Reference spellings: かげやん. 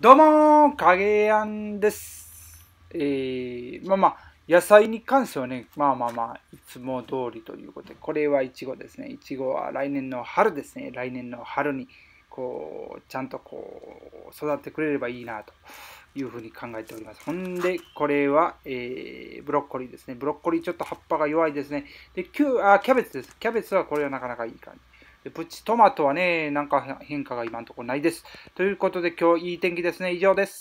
どうも影やんです。野菜に関してはね、いつも通りということで、これはイチゴですね。イチゴは来年の春ですね。来年の春に、ちゃんと育ってくれればいいなというふうに考えております。ほんで、これは、ブロッコリーですね。ブロッコリーちょっと葉っぱが弱いですね。で、キャベツです。キャベツはこれはなかなかいい感じ。プチトマトはね、なんか変化が今のところないです。ということで今日いい天気ですね。以上です。